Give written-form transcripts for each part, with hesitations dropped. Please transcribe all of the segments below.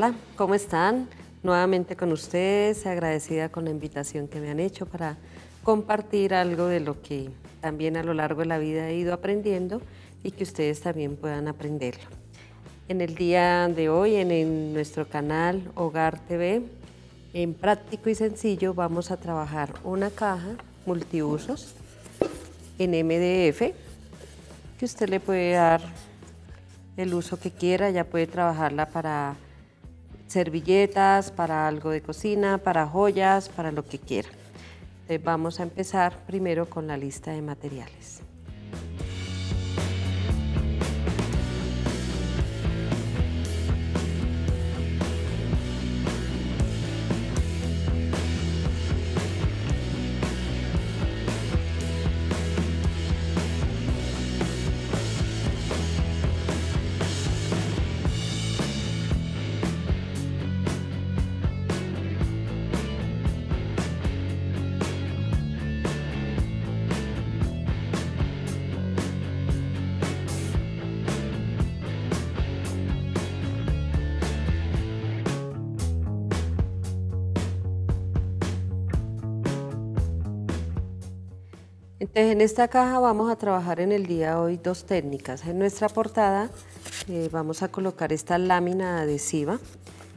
Hola, ¿cómo están? Nuevamente con ustedes, agradecida con la invitación que me han hecho para compartir algo de lo que también a lo largo de la vida he ido aprendiendo y que ustedes también puedan aprenderlo. En el día de hoy, en nuestro canal Hogar TV, en práctico y sencillo vamos a trabajar una caja multiusos en MDF que usted le puede dar el uso que quiera, ya puede trabajarla para servilletas, para algo de cocina, para joyas, para lo que quiera. Entonces vamos a empezar primero con la lista de materiales. Entonces, en esta caja vamos a trabajar en el día de hoy dos técnicas. En nuestra portada vamos a colocar esta lámina adhesiva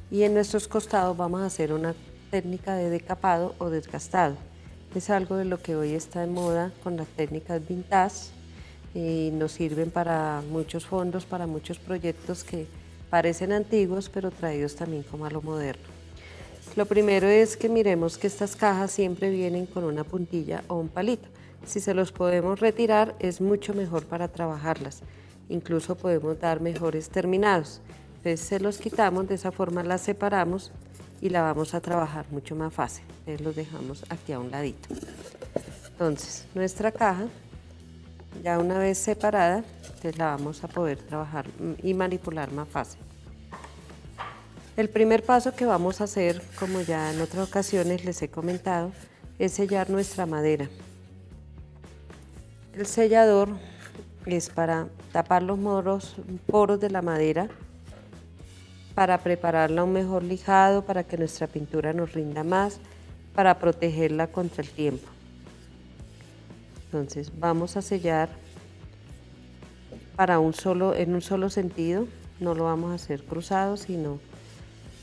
y en nuestros costados vamos a hacer una técnica de decapado o desgastado. Es algo de lo que hoy está en moda con las técnicas vintage y nos sirven para muchos fondos, para muchos proyectos que parecen antiguos pero traídos también como a lo moderno. Lo primero es que miremos que estas cajas siempre vienen con una puntilla o un palito. Si se los podemos retirar es mucho mejor para trabajarlas, incluso podemos dar mejores terminados. Entonces se los quitamos, de esa forma las separamos y la vamos a trabajar mucho más fácil. Entonces los dejamos aquí a un ladito. Entonces nuestra caja, ya una vez separada, entonces la vamos a poder trabajar y manipular más fácil. El primer paso que vamos a hacer, como ya en otras ocasiones les he comentado, es sellar nuestra madera. El sellador es para tapar los poros de la madera, para prepararla un mejor lijado, para que nuestra pintura nos rinda más, para protegerla contra el tiempo. Entonces vamos a sellar en un solo sentido, no lo vamos a hacer cruzado, sino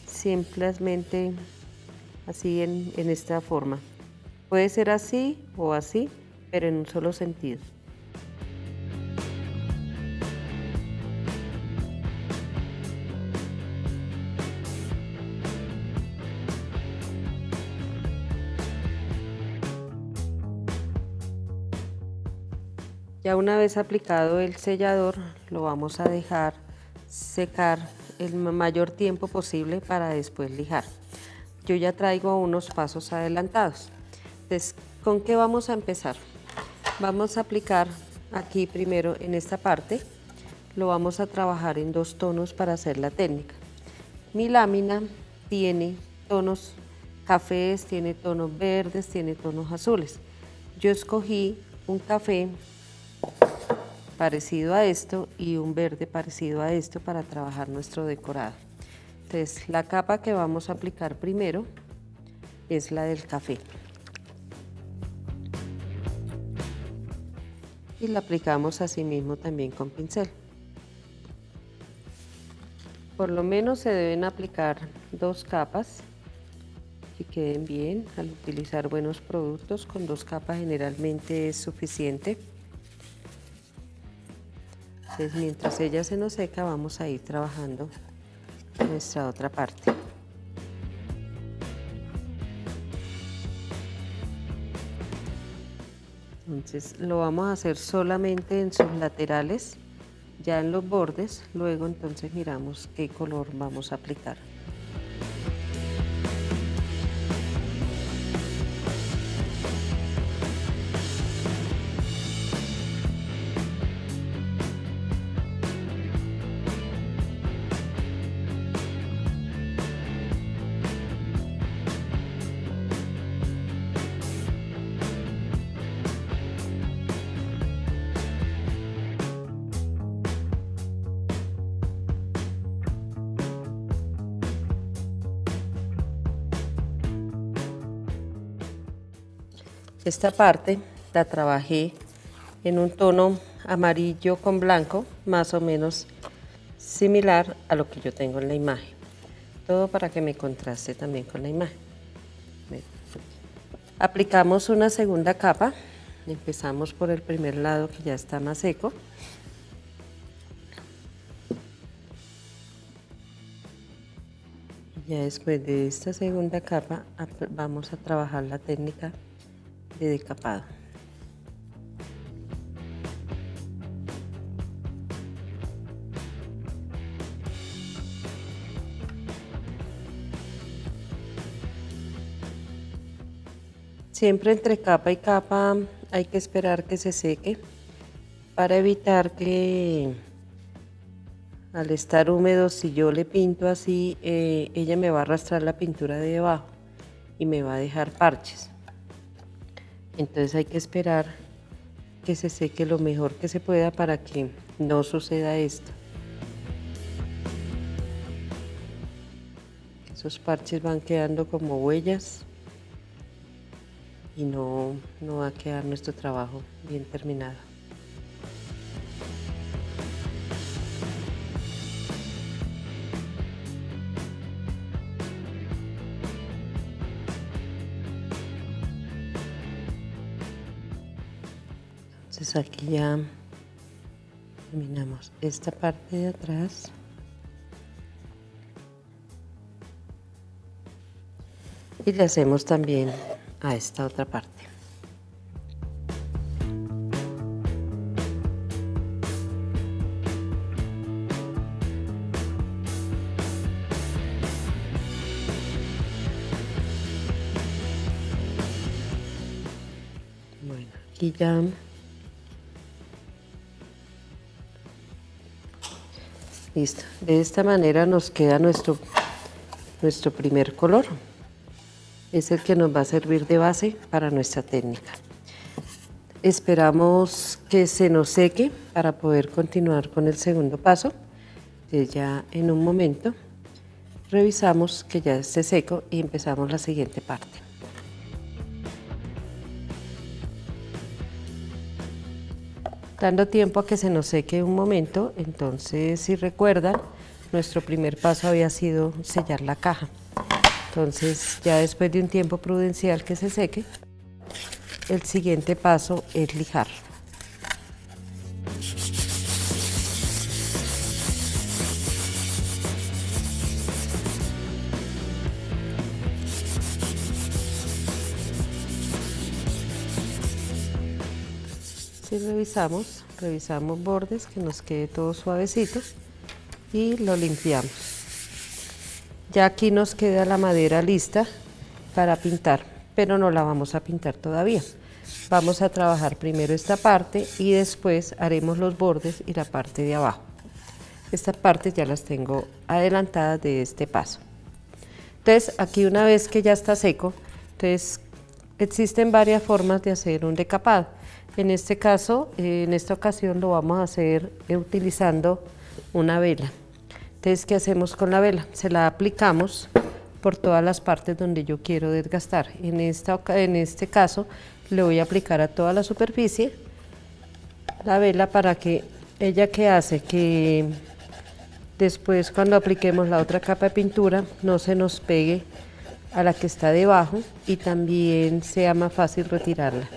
simplemente así en esta forma. Puede ser así o así, pero en un solo sentido. Ya una vez aplicado el sellador, lo vamos a dejar secar el mayor tiempo posible para después lijar. Yo ya traigo unos pasos adelantados. Entonces, ¿con qué vamos a empezar? Vamos a aplicar aquí primero en esta parte, lo vamos a trabajar en dos tonos para hacer la técnica. Mi lámina tiene tonos cafés, tiene tonos verdes, tiene tonos azules. Yo escogí un café parecido a esto y un verde parecido a esto para trabajar nuestro decorado. Entonces la capa que vamos a aplicar primero es la del café. Y la aplicamos así mismo también con pincel. Por lo menos se deben aplicar dos capas que queden bien. Al utilizar buenos productos, con dos capas generalmente es suficiente. Entonces mientras ella se nos seca vamos a ir trabajando nuestra otra parte. Entonces lo vamos a hacer solamente en sus laterales, ya en los bordes, luego entonces miramos qué color vamos a aplicar. Esta parte la trabajé en un tono amarillo con blanco, más o menos similar a lo que yo tengo en la imagen. Todo para que me contraste también con la imagen. Aplicamos una segunda capa. Empezamos por el primer lado que ya está más seco. Ya después de esta segunda capa vamos a trabajar la técnica de decapado. Siempre entre capa y capa hay que esperar que se seque para evitar que al estar húmedo, si yo le pinto así, ella me va a arrastrar la pintura de debajo y me va a dejar parches. Entonces hay que esperar que se seque lo mejor que se pueda para que no suceda esto. Esos parches van quedando como huellas y no va a quedar nuestro trabajo bien terminado. Entonces aquí ya terminamos esta parte de atrás. Y le hacemos también a esta otra parte. Bueno, aquí ya listo. De esta manera nos queda nuestro primer color. Es el que nos va a servir de base para nuestra técnica. Esperamos que se nos seque para poder continuar con el segundo paso. Ya en un momento revisamos que ya esté seco y empezamos la siguiente parte. Dando tiempo a que se nos seque un momento, entonces si recuerdan, nuestro primer paso había sido sellar la caja. Entonces, ya después de un tiempo prudencial que se seque, el siguiente paso es lijar. Si revisamos bordes, que nos quede todo suavecito y lo limpiamos. Ya aquí nos queda la madera lista para pintar, pero no la vamos a pintar todavía. Vamos a trabajar primero esta parte y después haremos los bordes y la parte de abajo. Estas partes ya las tengo adelantadas de este paso. Entonces, aquí una vez que ya está seco, entonces existen varias formas de hacer un decapado. En este caso, en esta ocasión lo vamos a hacer utilizando una vela. Entonces, ¿qué hacemos con la vela? Se la aplicamos por todas las partes donde yo quiero desgastar. En este caso, le voy a aplicar a toda la superficie la vela para que ella, que hace que después, cuando apliquemos la otra capa de pintura, no se nos pegue a la que está debajo y también sea más fácil retirarla.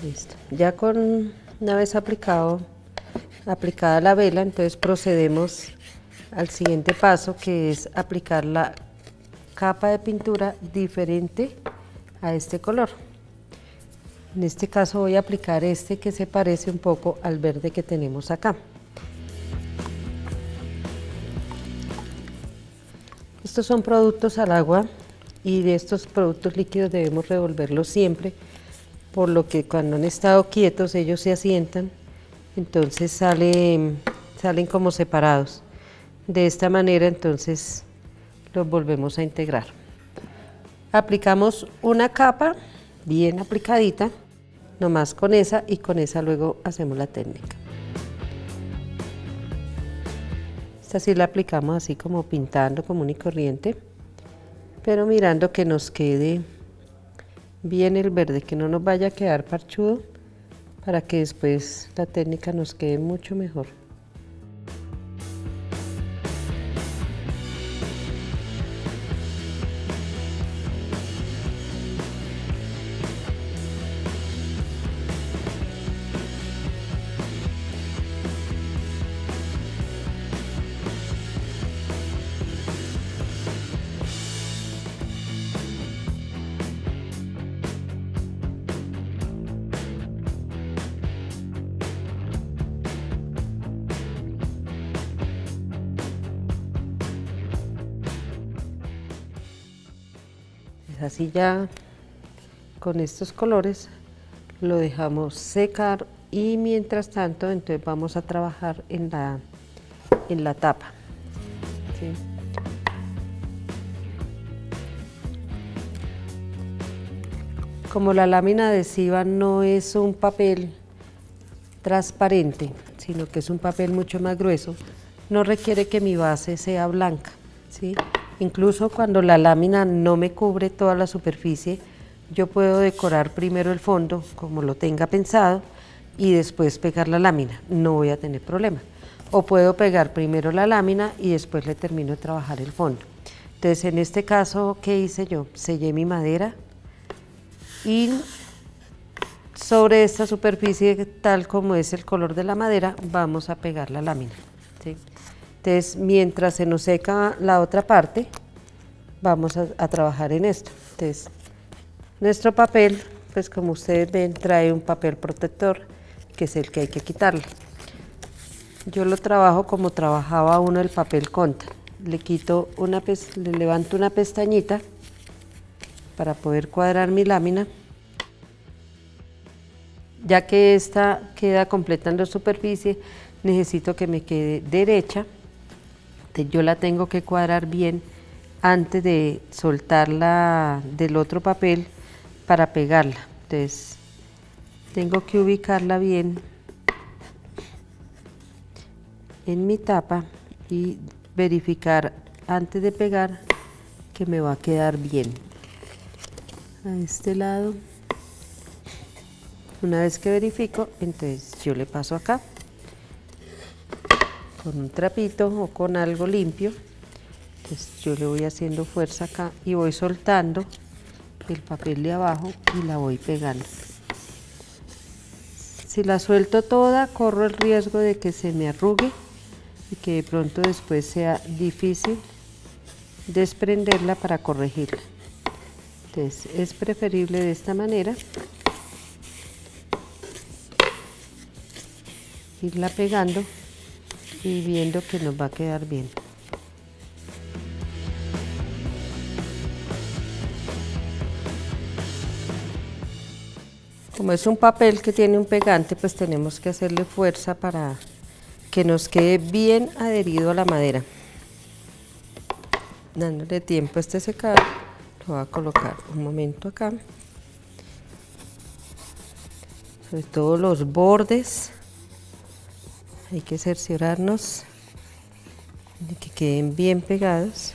Listo. Ya una vez aplicada la vela, entonces procedemos al siguiente paso, que es aplicar la capa de pintura diferente a este color. En este caso voy a aplicar este que se parece un poco al verde que tenemos acá. Estos son productos al agua y de estos productos líquidos debemos revolverlos siempre, por lo que cuando han estado quietos ellos se asientan entonces salen como separados. De esta manera entonces los volvemos a integrar. Aplicamos una capa bien aplicadita, nomás con esa, y con esa luego hacemos la técnica. Esta sí la aplicamos así como pintando común y corriente, pero mirando que nos quede bien el verde, que no nos vaya a quedar parchudo, para que después la técnica nos quede mucho mejor. Así ya con estos colores lo dejamos secar, y mientras tanto entonces vamos a trabajar en la tapa, ¿sí? Como la lámina adhesiva no es un papel transparente, sino que es un papel mucho más grueso, no requiere que mi base sea blanca, ¿sí? Incluso cuando la lámina no me cubre toda la superficie, yo puedo decorar primero el fondo, como lo tenga pensado, y después pegar la lámina, no voy a tener problema. O puedo pegar primero la lámina y después le termino de trabajar el fondo. Entonces, en este caso, ¿qué hice yo? Sellé mi madera, y sobre esta superficie, tal como es el color de la madera, vamos a pegar la lámina, ¿sí? Entonces, mientras se nos seca la otra parte, vamos a trabajar en esto. Entonces, nuestro papel, pues como ustedes ven, trae un papel protector, que es el que hay que quitarle. Yo lo trabajo como trabajaba uno el papel conta. Le quito le levanto una pestañita para poder cuadrar mi lámina. Ya que esta queda completa en la superficie, necesito que me quede derecha. Yo la tengo que cuadrar bien antes de soltarla del otro papel para pegarla. Entonces, tengo que ubicarla bien en mi tapa y verificar antes de pegar que me va a quedar bien. A este lado, una vez que verifico, entonces yo le paso acá con un trapito o con algo limpio. Entonces yo le voy haciendo fuerza acá y voy soltando el papel de abajo y la voy pegando. Si la suelto toda, corro el riesgo de que se me arrugue y que de pronto después sea difícil desprenderla para corregirla. Entonces es preferible de esta manera irla pegando y viendo que nos va a quedar bien. Como es un papel que tiene un pegante, pues tenemos que hacerle fuerza para que nos quede bien adherido a la madera. Dándole tiempo a este secado, lo voy a colocar un momento acá. Sobre todo los bordes. Hay que cerciorarnos de que queden bien pegados.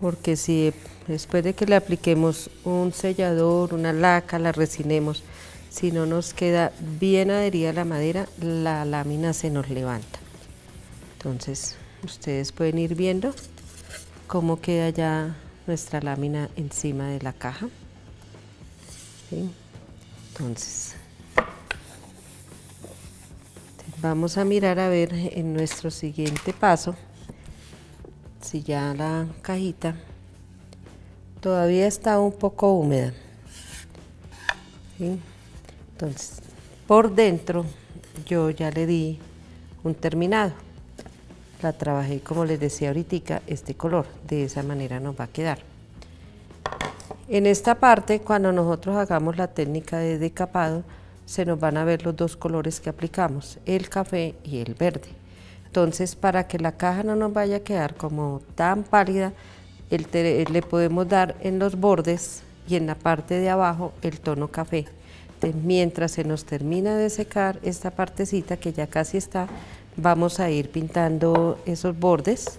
Porque si después de que le apliquemos un sellador, una laca, la resinemos, si no nos queda bien adherida la madera, la lámina se nos levanta. Entonces, ustedes pueden ir viendo cómo queda ya nuestra lámina encima de la caja. Entonces, vamos a mirar a ver en nuestro siguiente paso si ya la cajita todavía está un poco húmeda, ¿sí? Entonces, por dentro yo ya le di un terminado, la trabajé como les decía ahorita, este color, de esa manera nos va a quedar. En esta parte, cuando nosotros hagamos la técnica de decapado, se nos van a ver los dos colores que aplicamos, el café y el verde. Entonces, para que la caja no nos vaya a quedar como tan pálida, le podemos dar en los bordes y en la parte de abajo el tono café. Entonces, mientras se nos termina de secar esta partecita que ya casi está, vamos a ir pintando esos bordes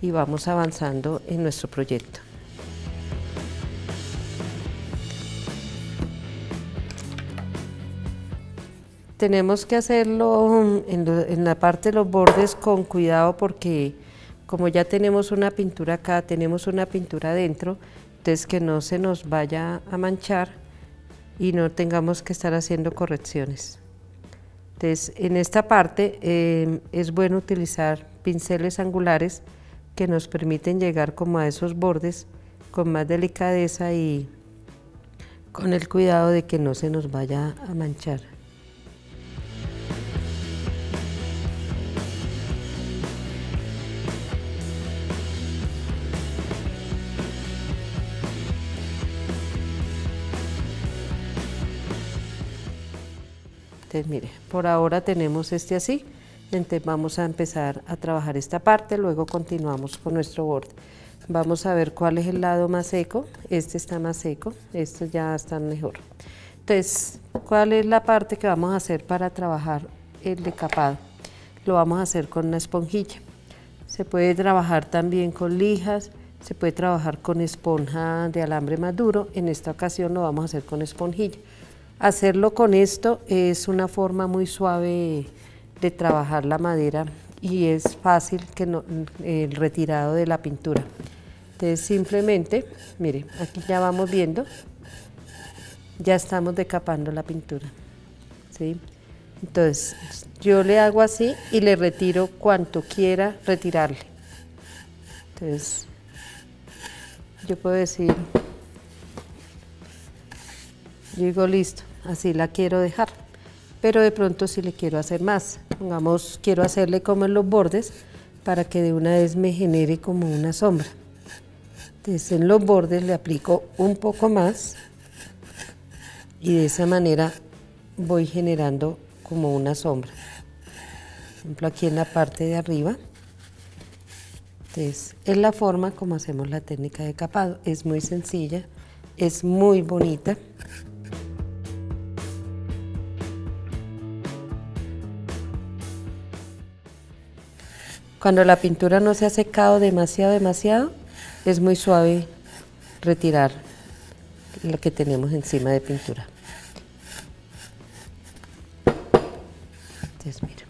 y vamos avanzando en nuestro proyecto. Tenemos que hacerlo en la parte de los bordes con cuidado, porque como ya tenemos una pintura acá, tenemos una pintura adentro, entonces que no se nos vaya a manchar y no tengamos que estar haciendo correcciones. Entonces en esta parte es bueno utilizar pinceles angulares que nos permiten llegar como a esos bordes con más delicadeza y con el cuidado de que no se nos vaya a manchar. Entonces, mire, por ahora tenemos este así, entonces vamos a empezar a trabajar esta parte, luego continuamos con nuestro borde. Vamos a ver cuál es el lado más seco, este está más seco, estos ya están mejor. Entonces, ¿cuál es la parte que vamos a hacer para trabajar el decapado? Lo vamos a hacer con una esponjilla, se puede trabajar también con lijas, se puede trabajar con esponja de alambre más duro, en esta ocasión lo vamos a hacer con esponjilla. Hacerlo con esto es una forma muy suave de trabajar la madera y es fácil que no, el retirado de la pintura. Entonces simplemente, mire, aquí ya vamos viendo, ya estamos decapando la pintura, ¿sí? Entonces yo le hago así y le retiro cuanto quiera retirarle. Entonces yo puedo decir, yo digo listo, así la quiero dejar, pero de pronto si le quiero hacer más, pongamos quiero hacerle como en los bordes para que de una vez me genere como una sombra. Entonces en los bordes le aplico un poco más y de esa manera voy generando como una sombra. Por ejemplo aquí en la parte de arriba. Entonces es la forma como hacemos la técnica de capado, es muy sencilla, es muy bonita. Cuando la pintura no se ha secado demasiado, es muy suave retirar lo que tenemos encima de pintura. Entonces, mira,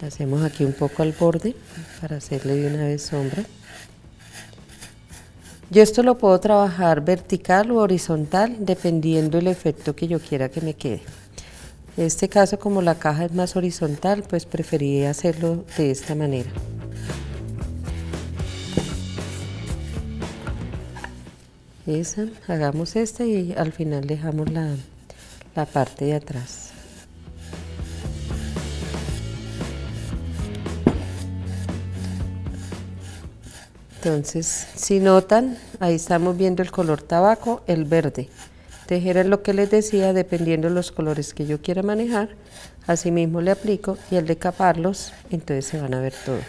le hacemos aquí un poco al borde para hacerle de una vez sombra. Yo esto lo puedo trabajar vertical o horizontal, dependiendo el efecto que yo quiera que me quede. En este caso, como la caja es más horizontal, pues preferí hacerlo de esta manera. Esa, hagamos esta y al final dejamos la parte de atrás. Entonces, si notan, ahí estamos viendo el color tabaco, el verde. Tejer es lo que les decía, dependiendo de los colores que yo quiera manejar, así mismo le aplico y al decaparlos, entonces se van a ver todos.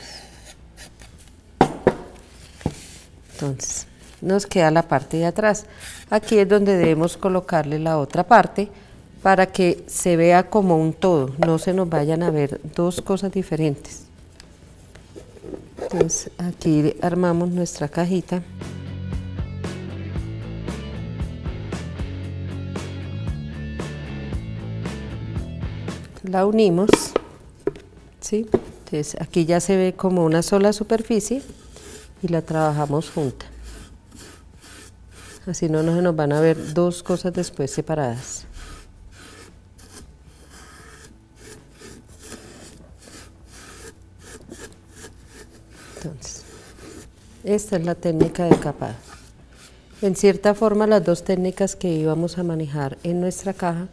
Entonces, nos queda la parte de atrás. Aquí es donde debemos colocarle la otra parte para que se vea como un todo, no se nos vayan a ver dos cosas diferentes. Entonces, aquí armamos nuestra cajita. La unimos, ¿sí? Entonces aquí ya se ve como una sola superficie y la trabajamos junta. Así no se nos van a ver dos cosas después separadas. Entonces, esta es la técnica de decapado. En cierta forma las dos técnicas que íbamos a manejar en nuestra caja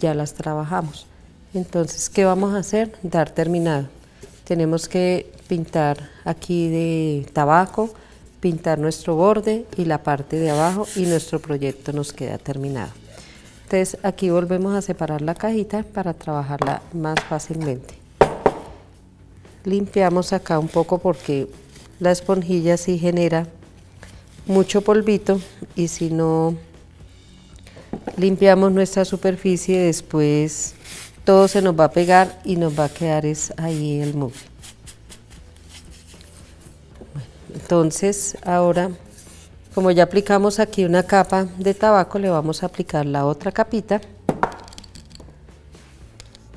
ya las trabajamos. Entonces, ¿qué vamos a hacer? Dar terminado. Tenemos que pintar aquí de tabaco, pintar nuestro borde y la parte de abajo y nuestro proyecto nos queda terminado. Entonces aquí volvemos a separar la cajita para trabajarla más fácilmente. Limpiamos acá un poco porque la esponjilla sí genera mucho polvito y si no limpiamos nuestra superficie después todo se nos va a pegar y nos va a quedar es ahí el mugre. Entonces ahora, como ya aplicamos aquí una capa de tabaco, le vamos a aplicar la otra capita.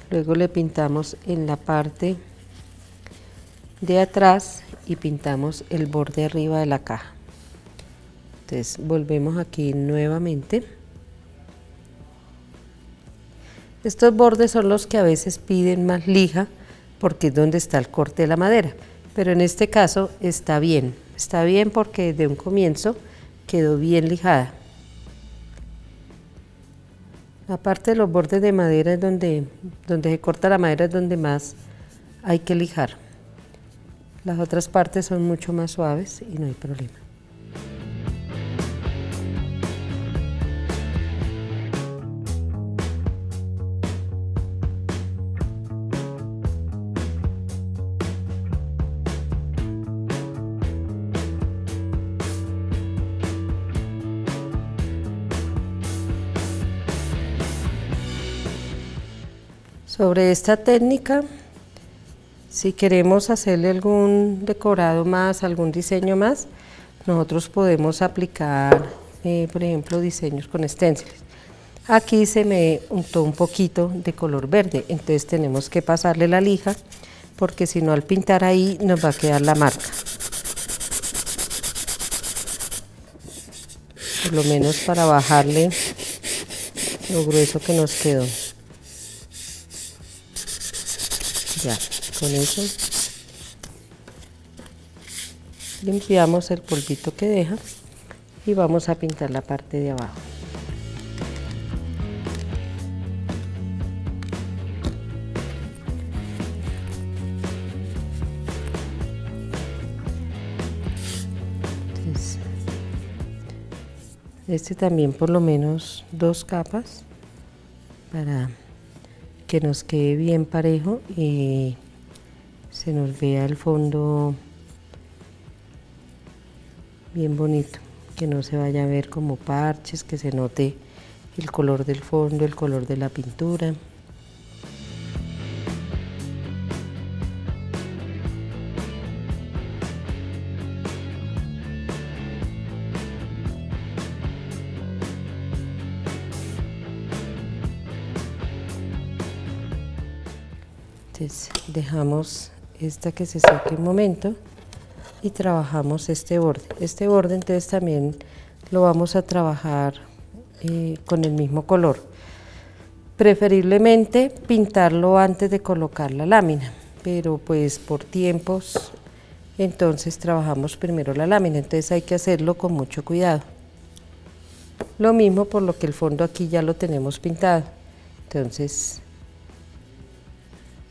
Luego le pintamos en la parte de atrás y pintamos el borde arriba de la caja. Entonces volvemos aquí nuevamente. Estos bordes son los que a veces piden más lija porque es donde está el corte de la madera, pero en este caso está bien porque desde un comienzo quedó bien lijada. Aparte de los bordes de madera, es donde se corta la madera es donde más hay que lijar. Las otras partes son mucho más suaves y no hay problema. Sobre esta técnica, si queremos hacerle algún decorado más, algún diseño más, nosotros podemos aplicar, por ejemplo, diseños con stencils. Aquí se me untó un poquito de color verde, entonces tenemos que pasarle la lija, porque si no al pintar ahí nos va a quedar la marca. Por lo menos para bajarle lo grueso que nos quedó. Ya, con eso limpiamos el polvito que deja y vamos a pintar la parte de abajo. Entonces, este también por lo menos dos capas para que nos quede bien parejo y se nos vea el fondo bien bonito, que no se vaya a ver como parches, que se note el color del fondo, el color de la pintura. Dejamos esta que se seque un momento y trabajamos este borde. Este borde entonces también lo vamos a trabajar con el mismo color. Preferiblemente pintarlo antes de colocar la lámina, pero pues por tiempos entonces trabajamos primero la lámina, entonces hay que hacerlo con mucho cuidado. Lo mismo por lo que el fondo aquí ya lo tenemos pintado, entonces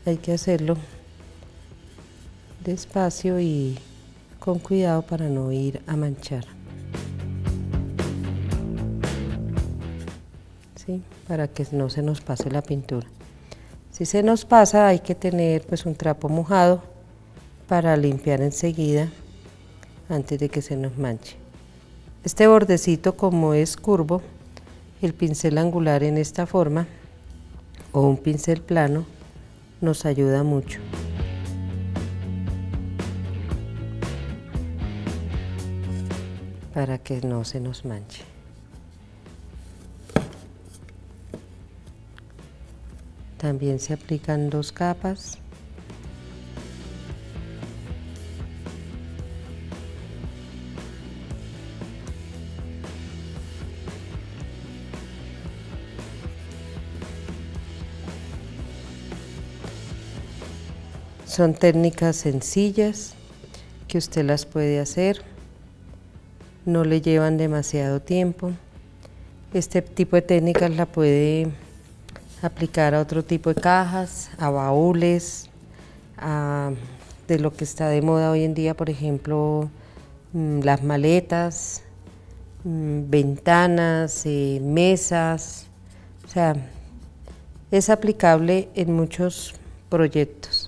hay que hacerlo despacio y con cuidado para no ir a manchar. ¿Sí? Para que no se nos pase la pintura. Si se nos pasa hay que tener pues un trapo mojado para limpiar enseguida antes de que se nos manche. Este bordecito, como es curvo, el pincel angular en esta forma o un pincel plano nos ayuda mucho. Para que no se nos manche. También se aplican dos capas. Son técnicas sencillas que usted las puede hacer, no le llevan demasiado tiempo. Este tipo de técnicas la puede aplicar a otro tipo de cajas, a baúles, de lo que está de moda hoy en día, por ejemplo, las maletas, ventanas, mesas, o sea, es aplicable en muchos proyectos.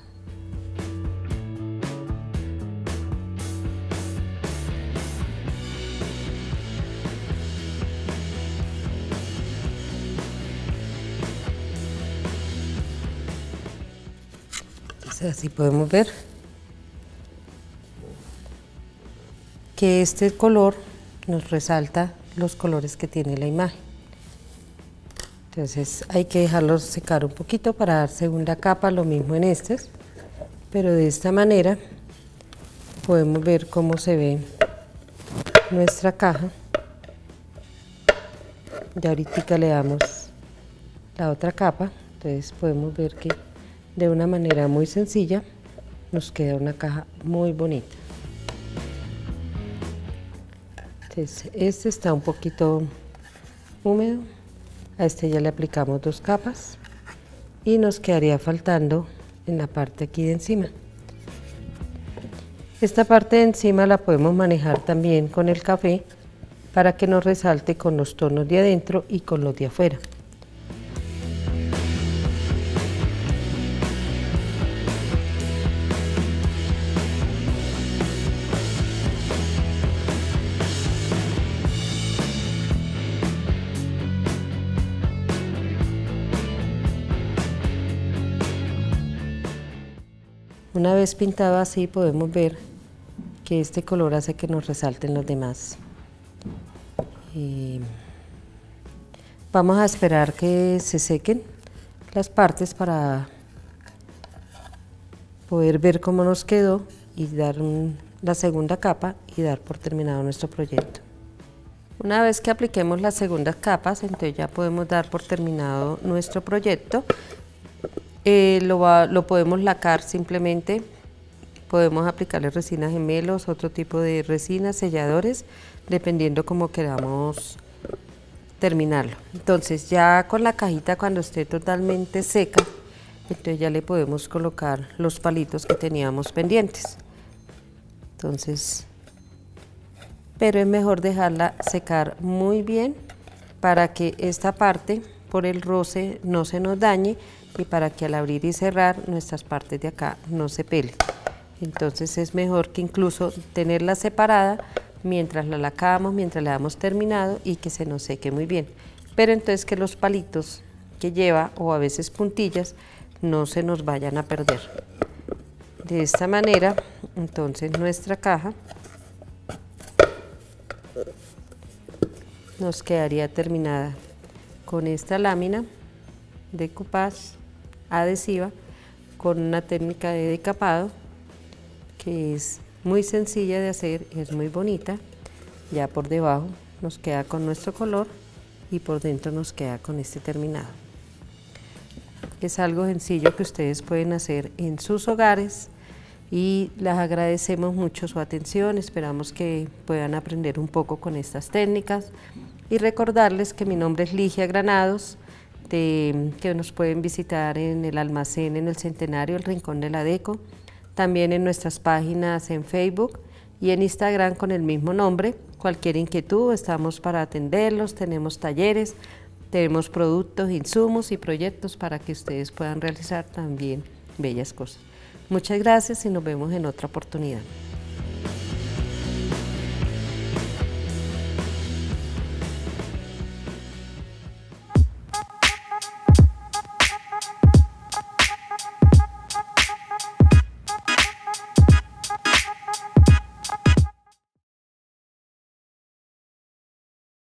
Así podemos ver que este color nos resalta los colores que tiene la imagen. Entonces hay que dejarlos secar un poquito para dar segunda capa, lo mismo en estos, pero de esta manera podemos ver cómo se ve nuestra caja. Ya ahorita le damos la otra capa, entonces podemos ver que de una manera muy sencilla nos queda una caja muy bonita. Entonces, este está un poquito húmedo, a este ya le aplicamos dos capas y nos quedaría faltando en la parte aquí de encima. Esta parte de encima la podemos manejar también con el café para que nos resalte con los tonos de adentro y con los de afuera. Una vez pintado así podemos ver que este color hace que nos resalten los demás. Y vamos a esperar que se sequen las partes para poder ver cómo nos quedó y dar la segunda capa y dar por terminado nuestro proyecto. Una vez que apliquemos las segundas capas, entonces ya podemos dar por terminado nuestro proyecto. Lo podemos lacar simplemente, podemos aplicarle resina gemelos, otro tipo de resina, selladores, dependiendo como queramos terminarlo. Entonces ya con la cajita, cuando esté totalmente seca, entonces ya le podemos colocar los palitos que teníamos pendientes. Entonces, pero es mejor dejarla secar muy bien para que esta parte por el roce no se nos dañe y para que al abrir y cerrar nuestras partes de acá no se pelen. Entonces es mejor que incluso tenerla separada mientras la lacamos, mientras la damos terminado y que se nos seque muy bien. Pero entonces que los palitos que lleva o a veces puntillas no se nos vayan a perder. De esta manera entonces nuestra caja nos quedaría terminada con esta lámina decoupage adhesiva con una técnica de decapado que es muy sencilla de hacer, es muy bonita. Ya por debajo nos queda con nuestro color y por dentro nos queda con este terminado. Es algo sencillo que ustedes pueden hacer en sus hogares y les agradecemos mucho su atención. Esperamos que puedan aprender un poco con estas técnicas y recordarles que mi nombre es Ligia Granados, que nos pueden visitar en el almacén, en el Centenario, el Rincón de la Deco, también en nuestras páginas en Facebook y en Instagram con el mismo nombre. Cualquier inquietud estamos para atenderlos, tenemos talleres, tenemos productos, insumos y proyectos para que ustedes puedan realizar también bellas cosas. Muchas gracias y nos vemos en otra oportunidad.